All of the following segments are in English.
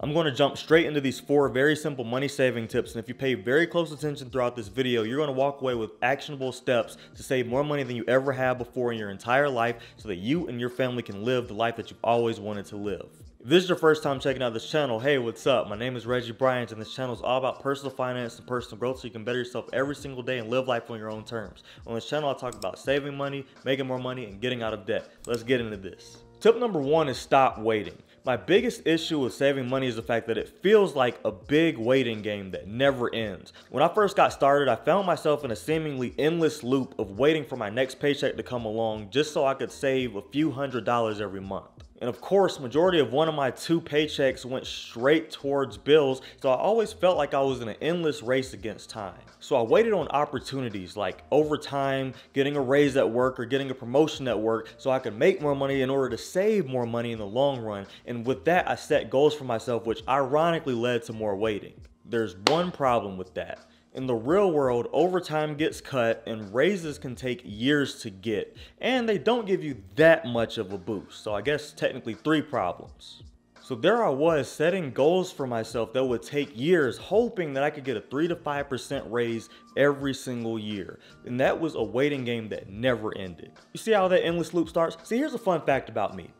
I'm going to jump straight into these four very simple money saving tips, and if you pay very close attention throughout this video, you're going to walk away with actionable steps to save more money than you ever have before in your entire life so that you and your family can live the life that you've always wanted to live. If this is your first time checking out this channel, hey, what's up? My name is Reggie Bryant, and this channel is all about personal finance and personal growth so you can better yourself every single day and live life on your own terms. On this channel, I talk about saving money, making more money, and getting out of debt. Let's get into this. Tip number one is stop waiting. My biggest issue with saving money is the fact that it feels like a big waiting game that never ends. When I first got started, I found myself in a seemingly endless loop of waiting for my next paycheck to come along just so I could save a few $100s every month. And of course, majority of one of my two paychecks went straight towards bills, so I always felt like I was in an endless race against time. So I waited on opportunities like overtime, getting a raise at work, or getting a promotion at work so I could make more money in order to save more money in the long run. And with that, I set goals for myself, which ironically led to more waiting. There's one problem with that. In the real world, overtime gets cut and raises can take years to get, and they don't give you that much of a boost. So I guess technically three problems. So there I was, setting goals for myself that would take years, hoping that I could get a 3 to 5% raise every single year. And that was a waiting game that never ended. You see how that endless loop starts? See, here's a fun fact about me.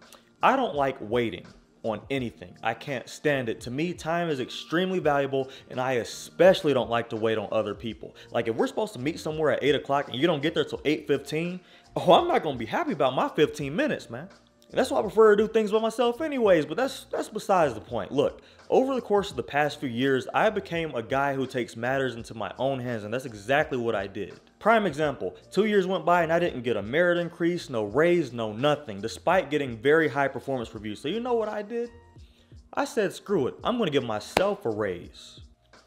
I don't like waiting on anything. I can't stand it. To me, time is extremely valuable, and I especially don't like to wait on other people. Like if we're supposed to meet somewhere at 8 o'clock and you don't get there till 8:15, oh, I'm not going to be happy about my 15 minutes, man. And that's why I prefer to do things by myself anyways, but that's besides the point. Look, over the course of the past few years, I became a guy who takes matters into my own hands, and that's exactly what I did. Prime example, 2 years went by and I didn't get a merit increase, no raise, no nothing, despite getting very high performance reviews. So you know what I did? I said, screw it, I'm gonna give myself a raise.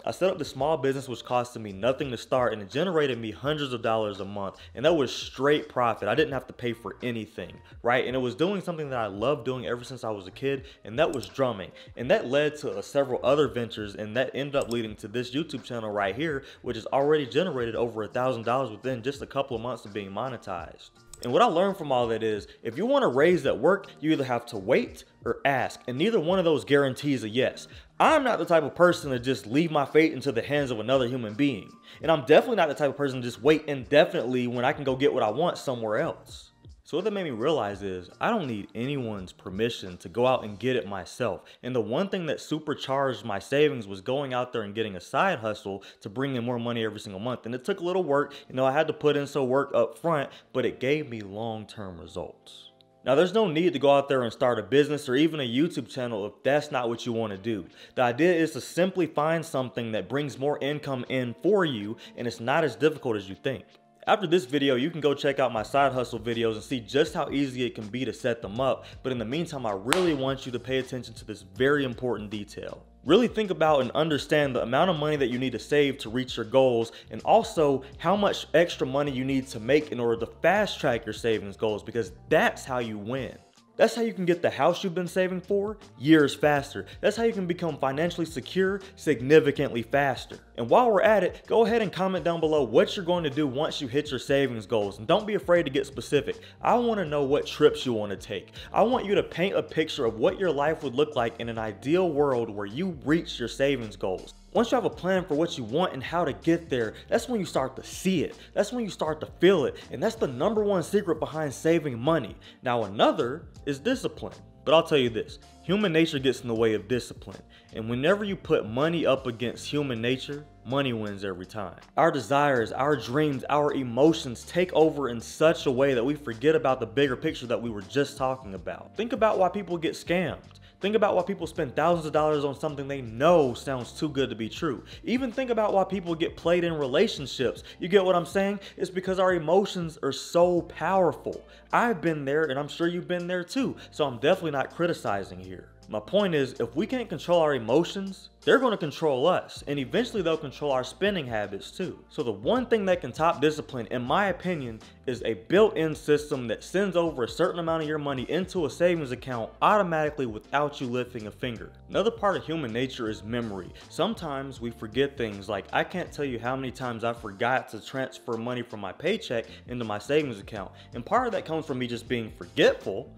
I set up this small business which costed me nothing to start, and it generated me hundreds of dollars a month, and that was straight profit. I didn't have to pay for anything, right? And it was doing something that I loved doing ever since I was a kid, and that was drumming. And that led to several other ventures, and that ended up leading to this YouTube channel right here, which has already generated over $1,000 within just a couple of months of being monetized. And what I learned from all that is, if you want a raise at work, you either have to wait or ask, and neither one of those guarantees a yes. I'm not the type of person to just leave my fate into the hands of another human being. And I'm definitely not the type of person to just wait indefinitely when I can go get what I want somewhere else. So what that made me realize is I don't need anyone's permission to go out and get it myself. And the one thing that supercharged my savings was going out there and getting a side hustle to bring in more money every single month. And it took a little work. You know, I had to put in some work up front, but it gave me long-term results. Now, there's no need to go out there and start a business or even a YouTube channel if that's not what you want to do. The idea is to simply find something that brings more income in for you, and it's not as difficult as you think. After this video, you can go check out my side hustle videos and see just how easy it can be to set them up. But in the meantime, I really want you to pay attention to this very important detail. Really think about and understand the amount of money that you need to save to reach your goals, and also how much extra money you need to make in order to fast track your savings goals, because that's how you win. That's how you can get the house you've been saving for years faster. That's how you can become financially secure significantly faster. And while we're at it, go ahead and comment down below what you're going to do once you hit your savings goals. And don't be afraid to get specific. I want to know what trips you want to take. I want you to paint a picture of what your life would look like in an ideal world where you reach your savings goals. Once you have a plan for what you want and how to get there, that's when you start to see it. That's when you start to feel it. And that's the number one secret behind saving money. Now, another is discipline. But I'll tell you this, human nature gets in the way of discipline. And whenever you put money up against human nature, money wins every time. Our desires, our dreams, our emotions take over in such a way that we forget about the bigger picture that we were just talking about. Think about why people get scammed. Think about why people spend thousands of dollars on something they know sounds too good to be true. Even think about why people get played in relationships. You get what I'm saying? It's because our emotions are so powerful. I've been there, and I'm sure you've been there too, so I'm definitely not criticizing here. My point is, if we can't control our emotions, they're going to control us, and eventually they'll control our spending habits too. So the one thing that can top discipline, in my opinion, is a built-in system that sends over a certain amount of your money into a savings account automatically without you lifting a finger. Another part of human nature is memory. Sometimes we forget things. Like, I can't tell you how many times I forgot to transfer money from my paycheck into my savings account. And part of that comes from me just being forgetful,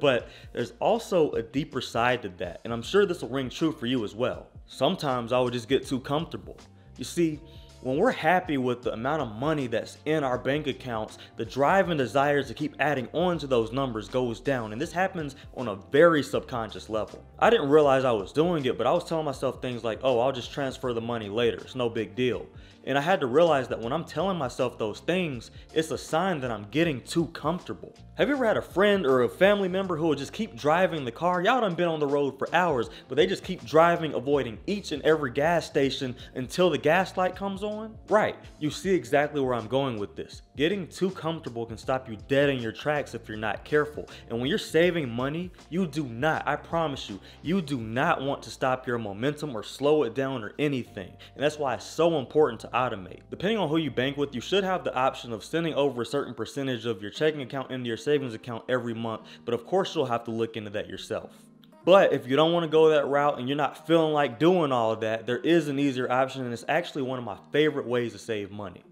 but there's also a deeper side to that. And I'm sure this will ring true for you as well. Sometimes I would just get too comfortable. You see, when we're happy with the amount of money that's in our bank accounts, the drive and desires to keep adding on to those numbers goes down, and this happens on a very subconscious level. I didn't realize I was doing it, but I was telling myself things like, oh, I'll just transfer the money later, it's no big deal. And I had to realize that when I'm telling myself those things, it's a sign that I'm getting too comfortable. Have you ever had a friend or a family member who will just keep driving the car? Y'all done been on the road for hours, but they just keep driving, avoiding each and every gas station until the gas light comes on? Right, you see exactly where I'm going with this. Getting too comfortable can stop you dead in your tracks if you're not careful. And when you're saving money, you do not, I promise you, you do not want to stop your momentum or slow it down or anything. And that's why it's so important to automate. Depending on who you bank with, you should have the option of sending over a certain percentage of your checking account into your savings account every month, but of course you'll have to look into that yourself. But if you don't want to go that route and you're not feeling like doing all of that, there is an easier option, and it's actually one of my favorite ways to save money.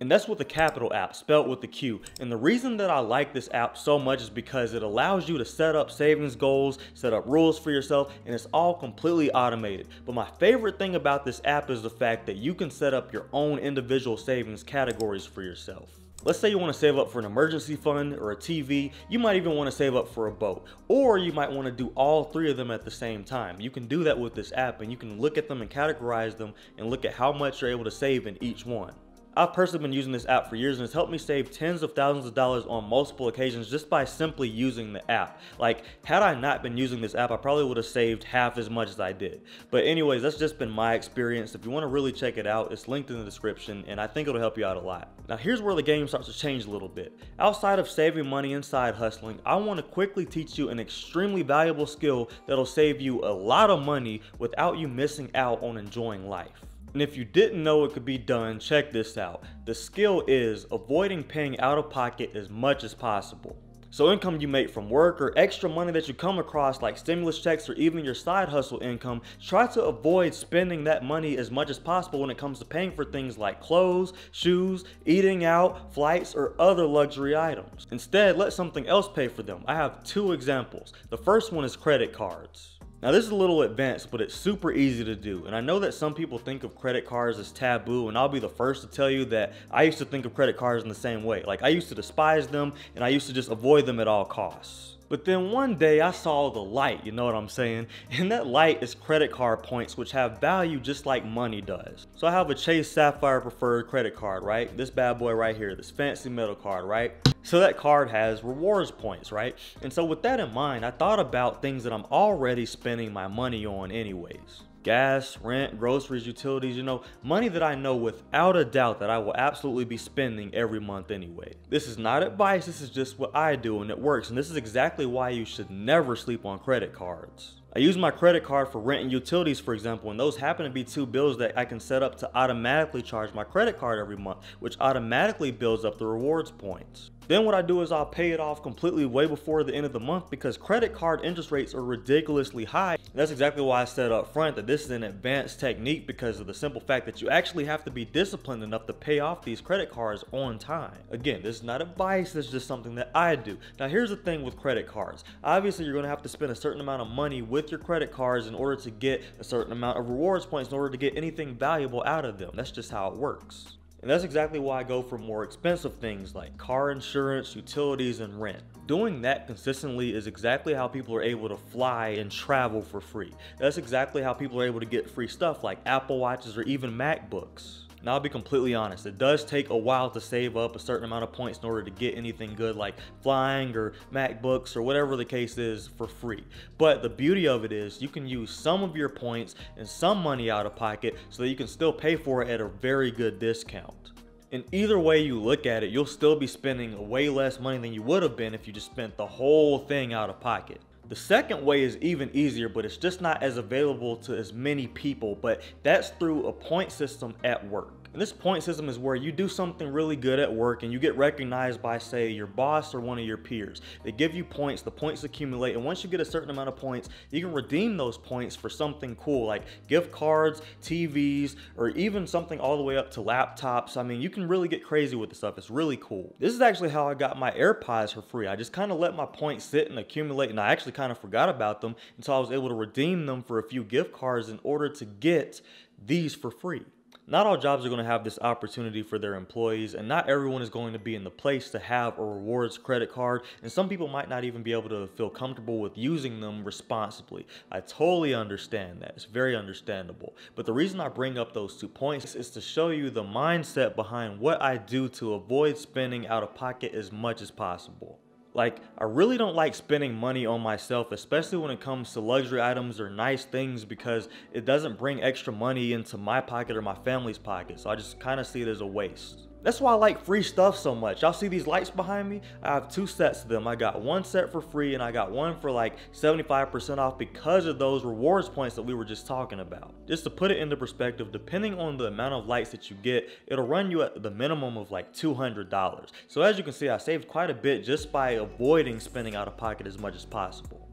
And that's with the Qapital app, spelled with the Q. And the reason that I like this app so much is because it allows you to set up savings goals, set up rules for yourself, and it's all completely automated. But my favorite thing about this app is the fact that you can set up your own individual savings categories for yourself. Let's say you want to save up for an emergency fund or a TV. You might even want to save up for a boat, or you might want to do all three of them at the same time. You can do that with this app, and you can look at them and categorize them and look at how much you're able to save in each one. I've personally been using this app for years, and it's helped me save tens of thousands of dollars on multiple occasions just by simply using the app. Like, had I not been using this app, I probably would have saved half as much as I did. But anyways, that's just been my experience. If you want to really check it out, it's linked in the description, and I think it'll help you out a lot. Now, here's where the game starts to change a little bit. Outside of saving money and side hustling, I want to quickly teach you an extremely valuable skill that'll save you a lot of money without you missing out on enjoying life. And if you didn't know it could be done, check this out. The skill is avoiding paying out of pocket as much as possible. So income you make from work or extra money that you come across like stimulus checks or even your side hustle income, try to avoid spending that money as much as possible when it comes to paying for things like clothes, shoes, eating out, flights, or other luxury items. Instead, let something else pay for them. I have two examples. The first one is credit cards. Now, this is a little advanced, but it's super easy to do. And I know that some people think of credit cards as taboo, and I'll be the first to tell you that I used to think of credit cards in the same way. Like, I used to despise them, and I used to just avoid them at all costs. But then one day I saw the light, you know what I'm saying? And that light is credit card points, which have value just like money does. So I have a Chase Sapphire Preferred credit card, right? This bad boy right here, this fancy metal card, right? So that card has rewards points, right? And so with that in mind, I thought about things that I'm already spending my money on anyways. Gas, rent, groceries, utilities, you know, money that I know without a doubt that I will absolutely be spending every month anyway. This is not advice, this is just what I do, and it works. And this is exactly why you should never sleep on credit cards. I use my credit card for rent and utilities, for example, and those happen to be two bills that I can set up to automatically charge my credit card every month, which automatically builds up the rewards points. Then what I do is I'll pay it off completely way before the end of the month because credit card interest rates are ridiculously high. And that's exactly why I said up front that this is an advanced technique, because of the simple fact that you actually have to be disciplined enough to pay off these credit cards on time. Again, this is not advice, this is just something that I do. Now, here's the thing with credit cards. Obviously, you're gonna have to spend a certain amount of money with your credit cards in order to get a certain amount of rewards points in order to get anything valuable out of them. That's just how it works. And that's exactly why I go for more expensive things like car insurance, utilities, and rent. Doing that consistently is exactly how people are able to fly and travel for free. That's exactly how people are able to get free stuff like Apple Watches or even MacBooks. Now, I'll be completely honest, it does take a while to save up a certain amount of points in order to get anything good like flying or MacBooks or whatever the case is for free. But the beauty of it is you can use some of your points and some money out of pocket so that you can still pay for it at a very good discount. And either way you look at it, you'll still be spending way less money than you would have been if you just spent the whole thing out of pocket. The second way is even easier, but it's just not as available to as many people, but that's through a point system at work. And this point system is where you do something really good at work and you get recognized by, say, your boss or one of your peers. They give you points, the points accumulate, and once you get a certain amount of points, you can redeem those points for something cool like gift cards, TVs, or even something all the way up to laptops. I mean, you can really get crazy with this stuff. It's really cool. This is actually how I got my AirPods for free. I just kind of let my points sit and accumulate, and I actually kind of forgot about them until I was able to redeem them for a few gift cards in order to get these for free. Not all jobs are going to have this opportunity for their employees, and not everyone is going to be in the place to have a rewards credit card, and some people might not even be able to feel comfortable with using them responsibly. I totally understand that. It's very understandable. But the reason I bring up those 2 points is to show you the mindset behind what I do to avoid spending out of pocket as much as possible. Like, I really don't like spending money on myself, especially when it comes to luxury items or nice things, because it doesn't bring extra money into my pocket or my family's pocket. So I just kind of see it as a waste. That's why I like free stuff so much. Y'all see these lights behind me? I have 2 sets of them. I got 1 set for free and I got 1 for like 75% off because of those rewards points that we were just talking about. Just to put it into perspective, depending on the amount of lights that you get, it'll run you at the minimum of like $200. So as you can see, I saved quite a bit just by avoiding spending out of pocket as much as possible.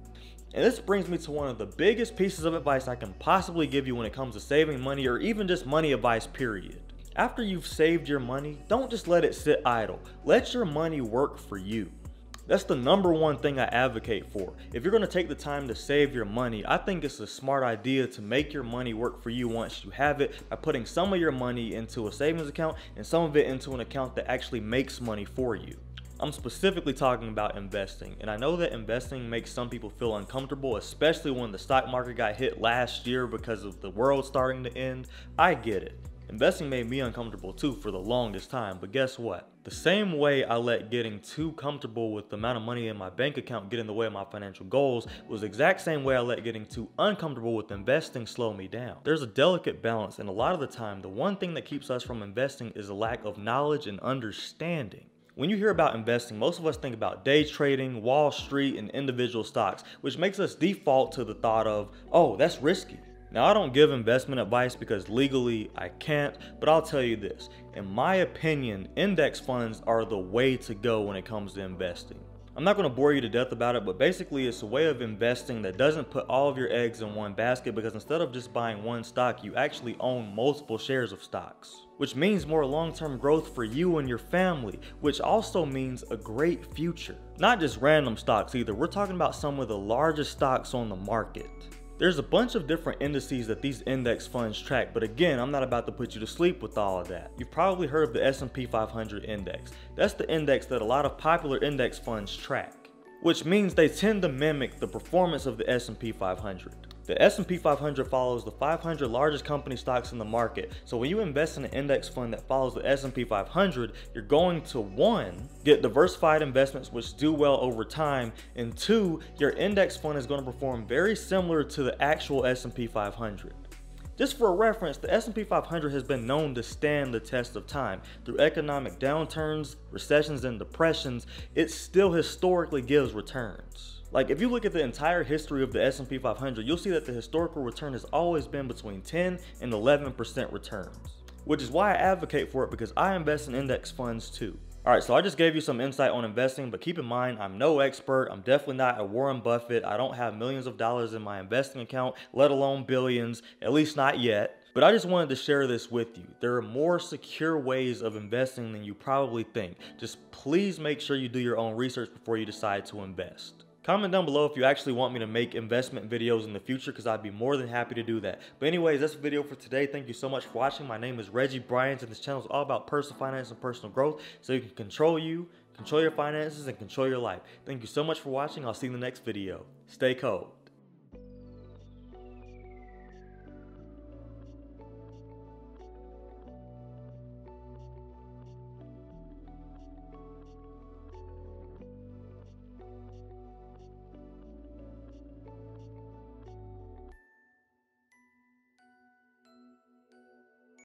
And this brings me to one of the biggest pieces of advice I can possibly give you when it comes to saving money, or even just money advice, period. After you've saved your money, don't just let it sit idle. Let your money work for you. That's the #1 thing I advocate for. If you're going to take the time to save your money, I think it's a smart idea to make your money work for you once you have it by putting some of your money into a savings account and some of it into an account that actually makes money for you. I'm specifically talking about investing, and I know that investing makes some people feel uncomfortable, especially when the stock market got hit last year because of the world starting to end. I get it. Investing made me uncomfortable too for the longest time, but guess what? The same way I let getting too comfortable with the amount of money in my bank account get in the way of my financial goals was the exact same way I let getting too uncomfortable with investing slow me down. There's a delicate balance, and a lot of the time, the one thing that keeps us from investing is a lack of knowledge and understanding. When you hear about investing, most of us think about day trading, Wall Street, and individual stocks, which makes us default to the thought of, oh, that's risky. Now, I don't give investment advice because legally I can't, but I'll tell you this. In my opinion, index funds are the way to go when it comes to investing. I'm not going to bore you to death about it, but basically it's a way of investing that doesn't put all of your eggs in one basket, because instead of just buying one stock, you actually own multiple shares of stocks, which means more long-term growth for you and your family, which also means a great future. Not just random stocks either. We're talking about some of the largest stocks on the market. There's a bunch of different indices that these index funds track, but again, I'm not about to put you to sleep with all of that. You've probably heard of the S&P 500 index. That's the index that a lot of popular index funds track, which means they tend to mimic the performance of the S&P 500. The S&P 500 follows the 500 largest company stocks in the market. So when you invest in an index fund that follows the S&P 500, you're going to 1, get diversified investments which do well over time, and 2, your index fund is going to perform very similar to the actual S&P 500. Just for reference, the S&P 500 has been known to stand the test of time. Through economic downturns, recessions, and depressions, it still historically gives returns. Like, if you look at the entire history of the S&P 500, you'll see that the historical return has always been between 10 and 11% returns, which is why I advocate for it, because I invest in index funds too. All right, so I just gave you some insight on investing, but keep in mind, I'm no expert. I'm definitely not a Warren Buffett. I don't have millions of dollars in my investing account, let alone billions, at least not yet. But I just wanted to share this with you. There are more secure ways of investing than you probably think. Just please make sure you do your own research before you decide to invest. Comment down below if you actually want me to make investment videos in the future, because I'd be more than happy to do that. But anyways, that's the video for today. Thank you so much for watching. My name is Reggie Bryant, and this channel is all about personal finance and personal growth, so you can control you, control your finances, and control your life. Thank you so much for watching. I'll see you in the next video. Stay cold.